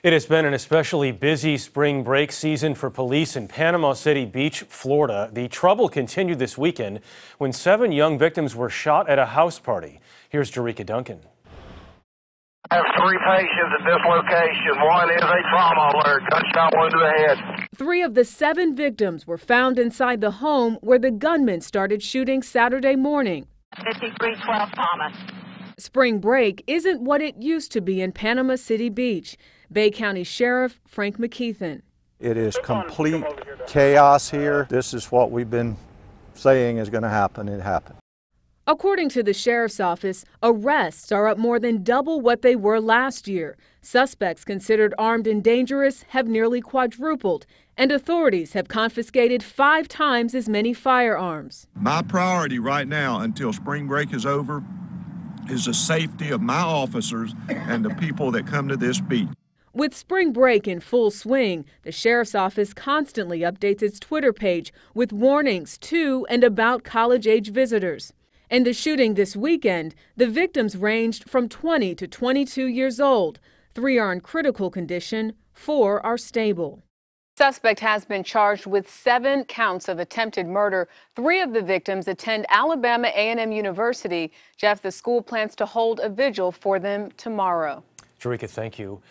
It has been an especially busy spring break season for police in Panama City Beach, Florida. The trouble continued this weekend when 7 young victims were shot at a house party. Here's Jericka Duncan. I have 3 patients at this location. One is a trauma alert, gunshot wound to the head. 3 of the 7 victims were found inside the home where the gunman started shooting Saturday morning. 5312 Thomas. Spring break isn't what it used to be in Panama City Beach. Bay County Sheriff Frank McKeithen. It is complete chaos here. This is what we've been saying is going to happen. It happened. According to the sheriff's office, arrests are up more than double what they were last year. Suspects considered armed and dangerous have nearly quadrupled, and authorities have confiscated 5 times as many firearms. My priority right now until spring break is over is the safety of my officers and the people that come to this beach. With spring break in full swing, the sheriff's office constantly updates its Twitter page with warnings to and about college-age visitors. In the shooting this weekend, the victims ranged from 20 to 22 years old. 3 are in critical condition, 4 are stable. Suspect has been charged with 7 counts of attempted murder. 3 of the victims attend Alabama A&M University. Jeff, the school plans to hold a vigil for them tomorrow. Jericka, thank you.